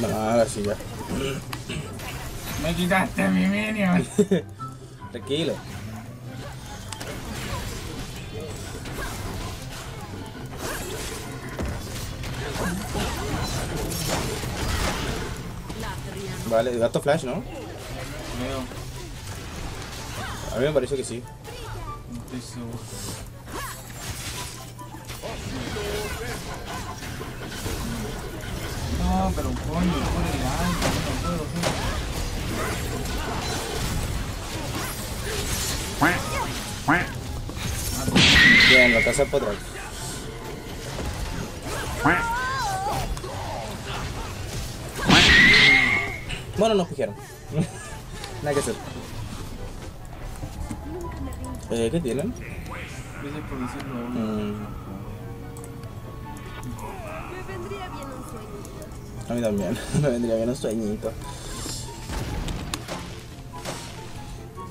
No, ahora sí ya. Me quitaste mi minion. Tranquilo. Vale, gasto flash, ¿no? A mí me parece que sí. No estoy seguro. No, pero coño, por el alto, no puedo hacer. Bien, la casa es para atrás. Bueno, nos fijaron. Nada que hacer. ¿Qué tienen? Gracias por decirlo. A mí también, me vendría bien un sueñito.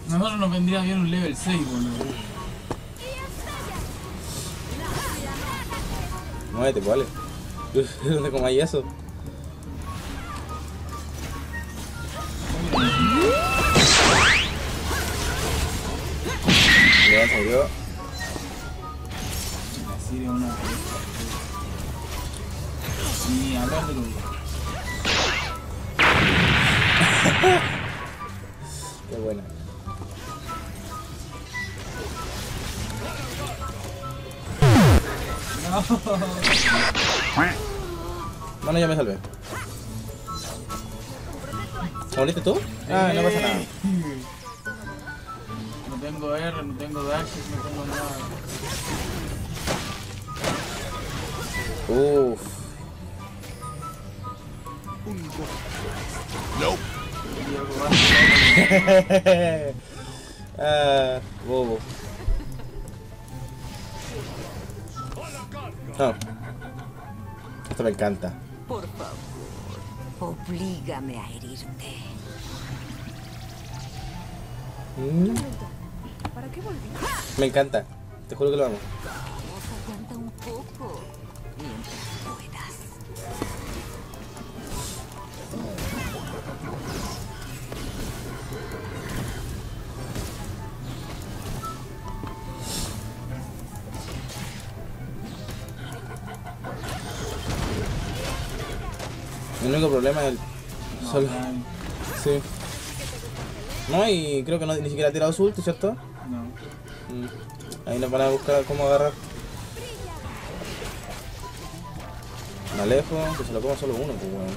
A nosotros nos vendría bien un level 6, boludo. Muévete, vale. ¿Dónde comáis eso? Ya salió. Así de una. Ni hablar de lo mismo. Qué buena. No. Bueno, ya me salvé. ¿Saliste tú? Ah, no pasa nada. No tengo R, no tengo dash, no tengo nada. Uff. No. Ah, bobo. No. Esto me encanta. Por favor, oblígame a herirte. ¿Para qué volví? Me encanta. Te juro que lo amo. Aguanta un poco mientras puedas. El único problema es el solo. Sí. No, y creo que no, ni siquiera ha tirado su ulti, ¿cierto? No. Ahí nos van a buscar cómo agarrar. Me alejo, que se lo coma solo uno, pues bueno.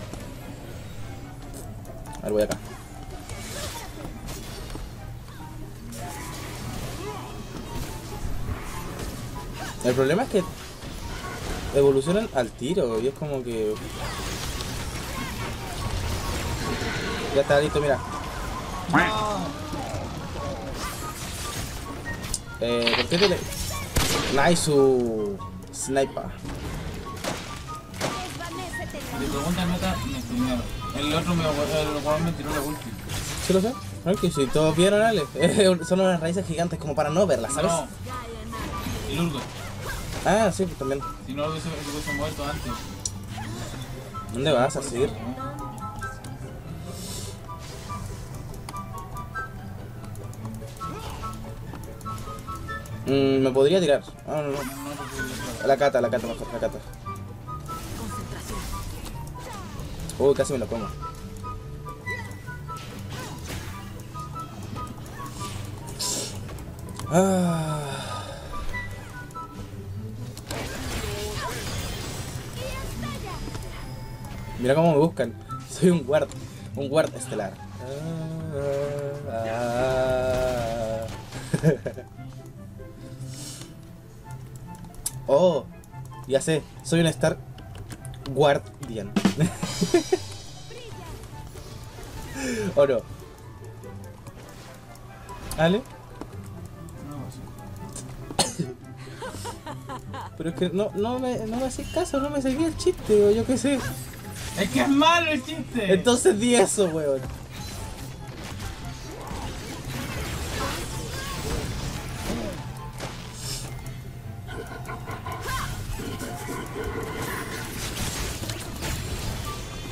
A ver, voy acá. El problema es que evolucionan al tiro y es como que... Ya está listo, mira. ¿Por qué te le...? Nice, sniper. Le preguntan nota, me enseñaron. El otro me tiró la ulti. ¿Sí lo sé? No, que si todos vieron, Ale. Son unas raíces gigantes como para no verlas, ¿sabes? No. El urgo. Ah, sí, pues también. Si no lo hubiese muerto antes. ¿Dónde vas a seguir? Me podría tirar. Ah, no, no. La cata, mejor, la cata. Uy, casi me la como. Ah. Mira cómo me buscan. Soy un guard estelar. Oh, ya sé, soy un Star Guardian. ¿O no? ¿Ale? No, sí. Pero es que no me haces caso, no me seguí el chiste, o yo qué sé. Es que es malo el chiste. Entonces di eso, weón.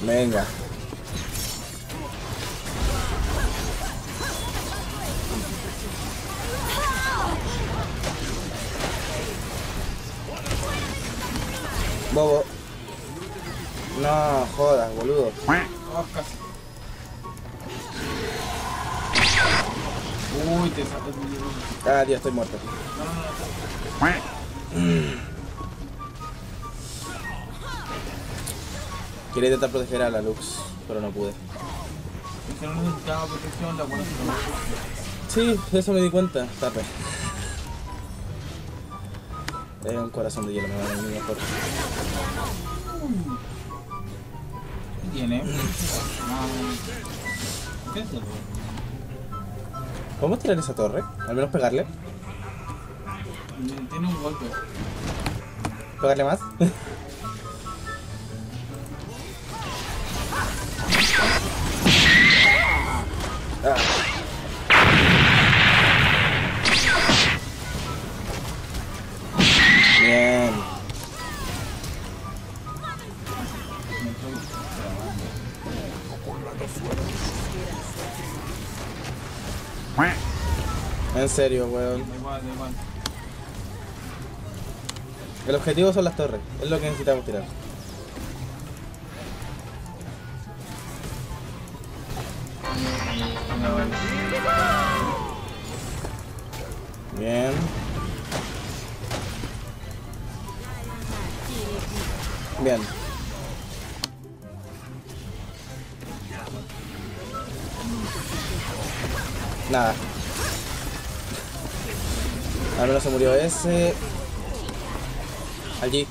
Venga, Bobo. No jodas, boludo. Oh, casi. Uy, te sacas mi libro. Ah, Dios, estoy muerto. No. Quería intentar proteger a la Lux, pero no pude. Si no necesitaba protección, la buena se tomó. Sí, de eso me di cuenta. Tape. Es un corazón de hielo, me va a dar muy mejor. ¿Qué tiene? ¿Qué es eso? ¿Podemos tirar esa torre? Al menos pegarle. Tiene un golpe. ¿Pegarle más? Ah. Bien. En serio, weón. El objetivo son las torres, es lo que necesitamos tirar. Bien. Bien. Nada. Al menos se murió ese. Allí.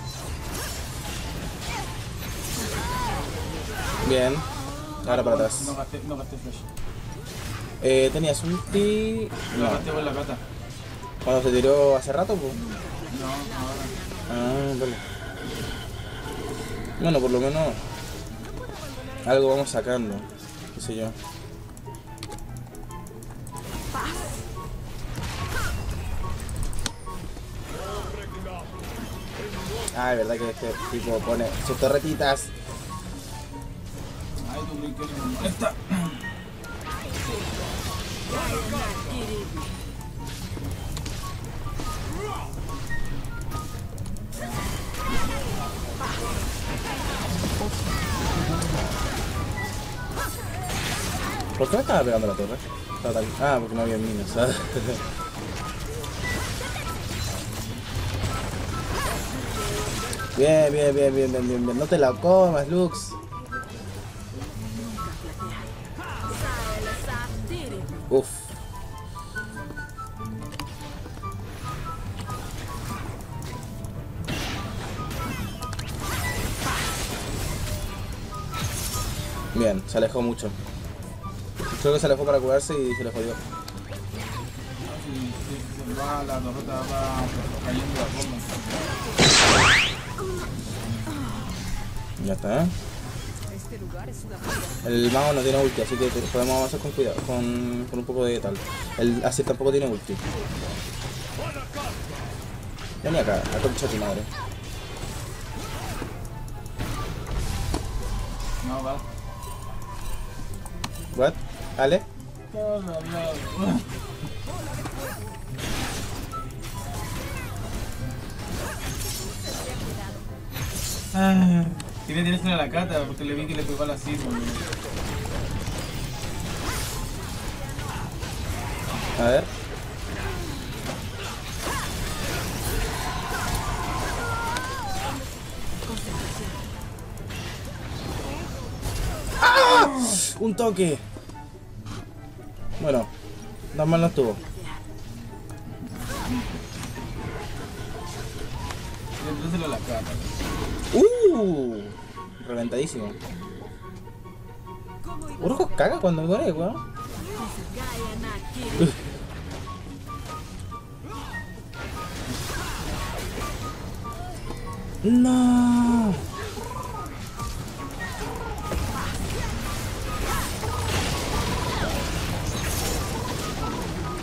Bien. Ahora para atrás. No gasté flash. Tenías un ti. No gasté por la pata. ¿Cuándo se tiró hace rato, pues? No, ahora. Ah, vale. Bueno, por lo menos algo vamos sacando, qué sé yo. Ah, es verdad que este tipo pone sus torretitas. Ay, tú, esta. ¿Por qué me estaba pegando la torre? Ah, porque no había minas, ¿sabes? Bien, bien, bien, bien, bien, bien, bien. No te la comas, Lux. Uff. Bien, se alejó mucho. Creo que se alejó para curarse y se le jodió. Ya está. El mago no tiene ulti, así que podemos avanzar con cuidado, con un poco de tal. El así tampoco tiene ulti. Ven acá, a concha tu madre. No va. What? ¿Ale? No. Ah, quería tirarse a la cata porque le vi que le pegó la sirva. A ver. ¡Ah! Un toque. Bueno, nada más no estuvo. Entonces la cara. Reventadísimo. Urco caga cuando muere, weón. No.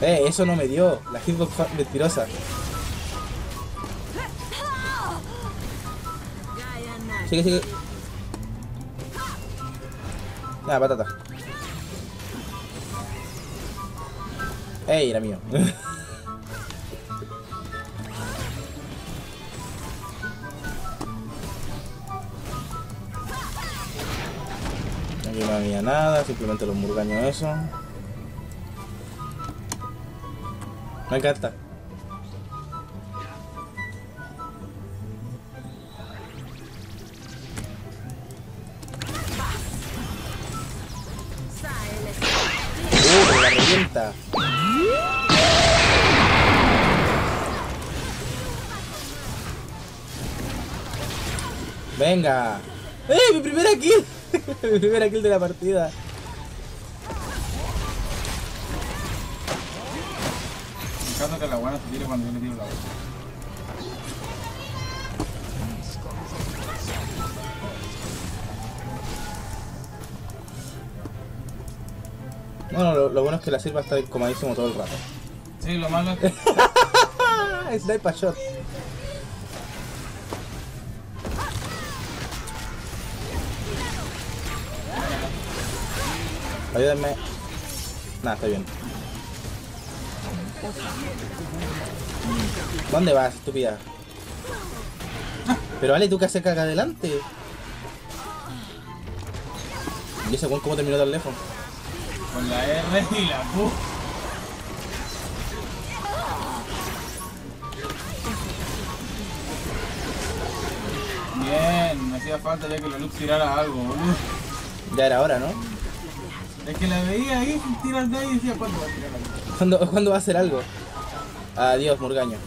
Eso no me dio. La hitbox fue mentirosa. Sigue, sigue. Ah, patata. Era mío. Aquí no había nada, simplemente los murgaños eso. Me encanta. La revienta. Venga. ¡Eh! ¡Mi primera kill! Mi primera kill de la partida. Buscando que la buena se tire cuando yo le tiro la otra. Bueno, lo bueno es que la sirva está comadísimo todo el rato. Sí, lo malo es que... Sniper shot. Ayúdenme. Nada, está bien. ¿Dónde vas, estúpida? Pero vale, tú que haces caca adelante. ¿Y ese buen cómo terminó tan lejos? Con la R y la Q. Bien, me hacía falta ya que la luz tirara algo. Ya era hora, ¿no? Es que la veía ahí, tira el dedo y decía, ¿cuándo va a tirar algo? ¿Cuándo va a hacer algo? Adiós, murgaño.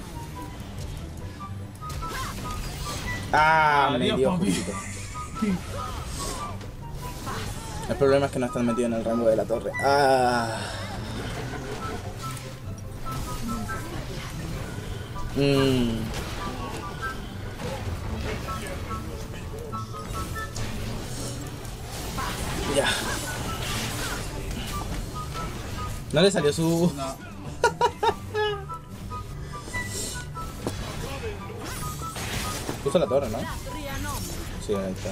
Ah, adiós, me dio justito. El problema es que no están metidos en el rango de la torre. Ah. Ya. No le salió su... No. Puso la torre, ¿no? Sí, ahí está.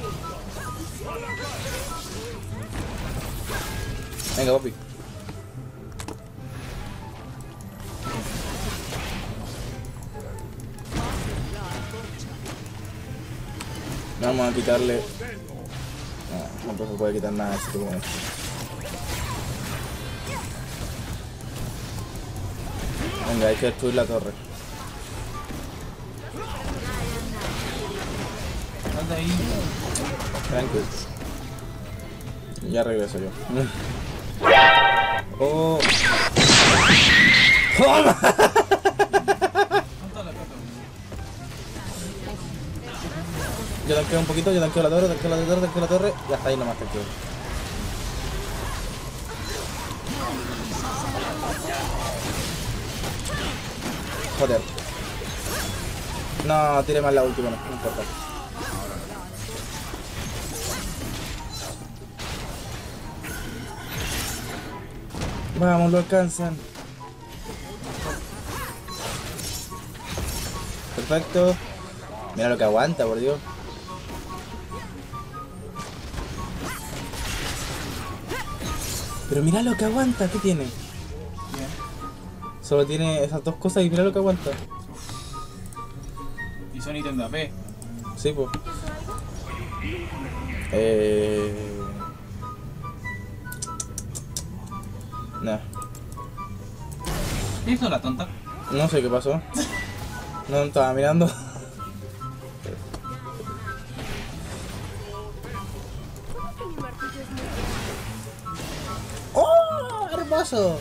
Venga, papi. Vamos a quitarle... No, no se puede quitar nada de esto. Venga, hay que destruir la torre. Anda ahí. Tranquilo. Ya regreso yo. Oh. ¡Toma! Yo tanqueo un poquito, yo tanqueo la torre, tanqueo la torre, tanqueo la torre y hasta ahí nomás tanqueo. Joder. No, tiré más la última, no importa. Vamos, lo alcanzan. Perfecto. Mira lo que aguanta, por Dios. Pero mira lo que aguanta, ¿qué tiene? Solo tiene esas dos cosas y mira lo que aguanta. Y son ítem de AP. Sí, pues. Nah. ¿Qué hizo la tonta? No sé qué pasó. No estaba mirando. ¡Oh! ¡Hermoso!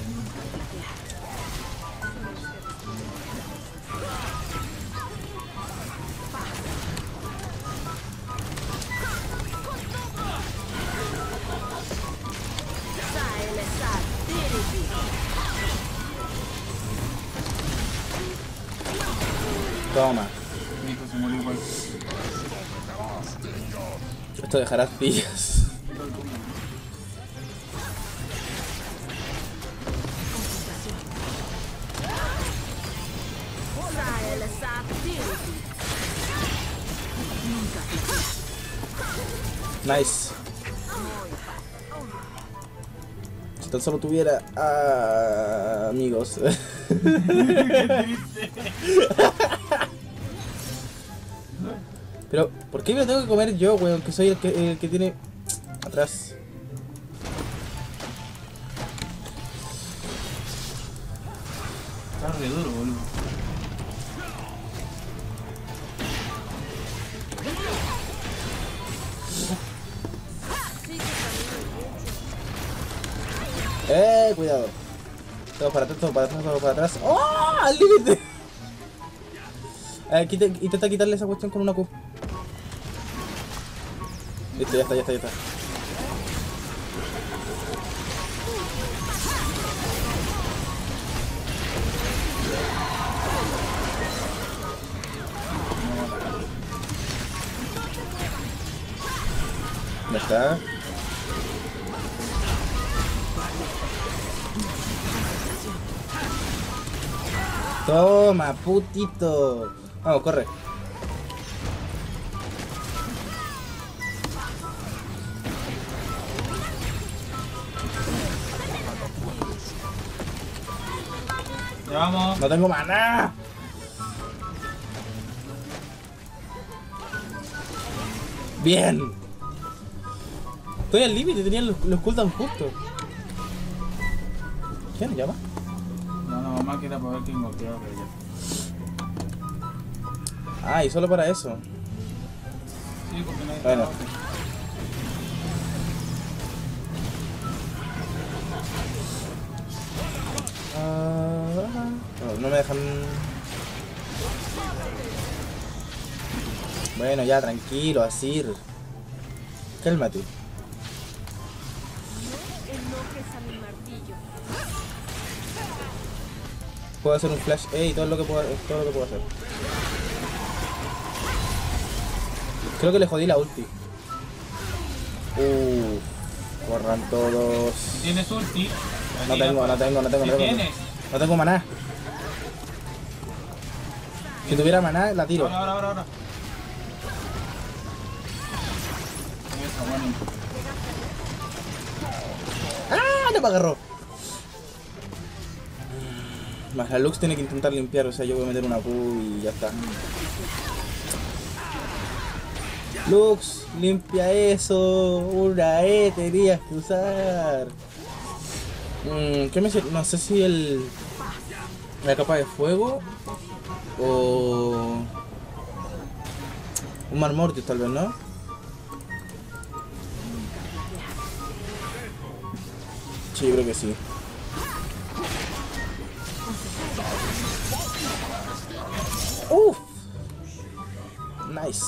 Toma. Esto dejará pillas. Nice. Si tan solo tuviera amigos. Pero, ¿por qué me lo tengo que comer yo, weón? Que soy el que tiene atrás. Está re duro, boludo. Cuidado. Todo para atrás, todo para atrás, todo para atrás. ¡Oh! ¡Al límite! Intenta quitarle esa cuestión con una Q. Listo, ya está, ya está, ya está. Ya está. Toma, putito. Vamos, corre. Ya vamos. No tengo maná. Bien. Estoy al límite, tenían los cooldowns justos. ¿Quién llama? No, más que era para ver que inmorteaba, pero ya. Ah, y solo para eso. Sí, porque no hay bueno. No me dejan. Bueno, ya, tranquilo, Asir. Cálmate. Puedo hacer un flash E y todo lo que puedo hacer. Creo que le jodí la ulti. Corran todos. ¿Tienes ulti? No tengo. No tengo maná. Si tuviera maná, la tiro. Ahora. ¡Ah! No me agarró. Más la Lux tiene que intentar limpiar, o sea, yo voy a meter una Q y ya está. Lux, limpia eso. Una E tenías que usar. ¿Qué me sirve? No sé si la capa de fuego o un Marmortius tal vez, ¿no? Sí, creo que sí. ¡Uff! Nice.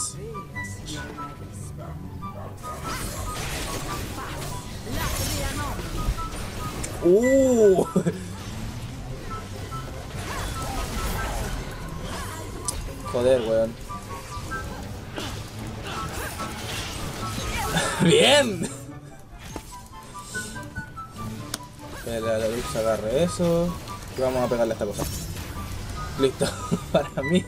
Joder, weón. ¡Bien! Que la Lux agarre eso. Y vamos a pegarle a esta cosa. Listo, para mí.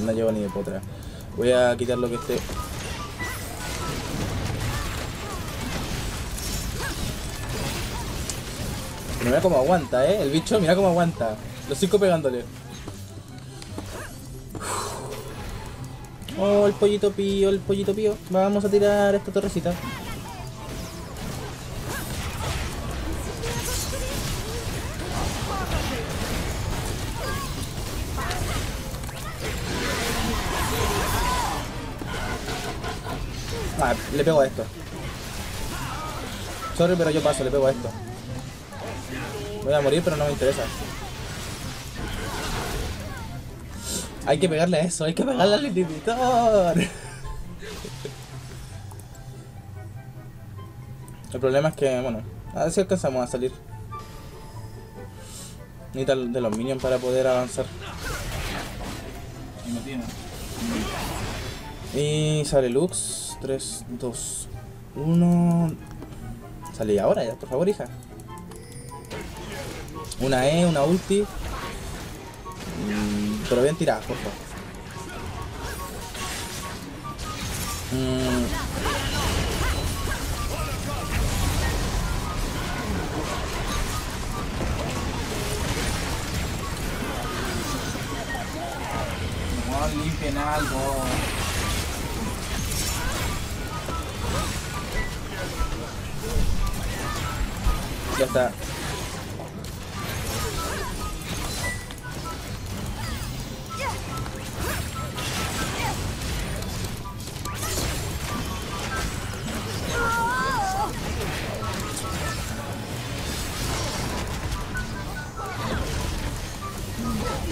No llevo ni de potra. Voy a quitar lo que esté. Mira cómo aguanta, el bicho, mira cómo aguanta. Los 5 pegándole. Oh, el pollito pío, el pollito pío. Vamos a tirar esta torrecita. Ah, le pego a esto. Sorry, pero yo paso, le pego a esto. Voy a morir, pero no me interesa. Hay que pegarle a eso, hay que pegarle al inhibidor. El problema es que, bueno, a ver si alcanzamos a salir. Necesita de los minions para poder avanzar. Y me tiene. Y sale Lux. 3, 2, 1. Salí ahora ya, por favor, hija. Una E, una ulti. Pero bien tirada, por favor. No limpien algo. Ya está.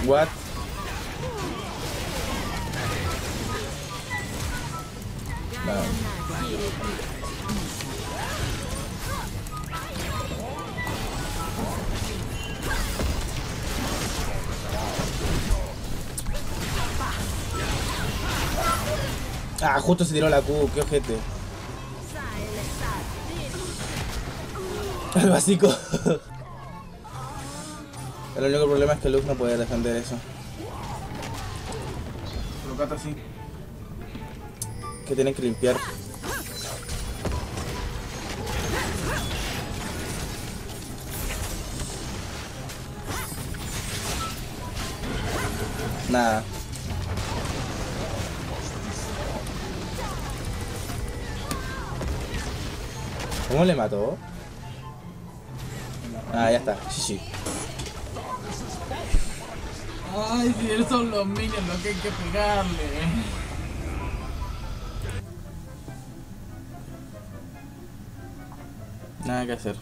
What? No. Ah, justo se tiró la Q, qué ojete. Al básico. El único problema es que Lux no puede defender eso. Colocate así. Que tienen que limpiar. Nada. ¿Cómo le mató? Ah, ya está. Sí, sí. Ay, si él son los minions los que hay que pegarle. Nada que hacer.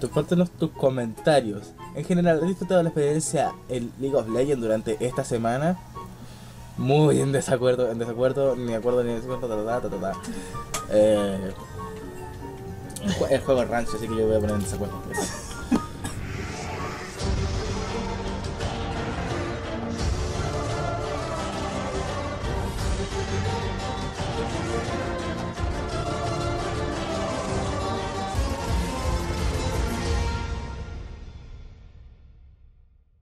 Compártenos tus comentarios. En general, ¿has disfrutado de la experiencia en League of Legends durante esta semana? Muy en desacuerdo. El juego es rancho, así que yo voy a poner en desacuerdo.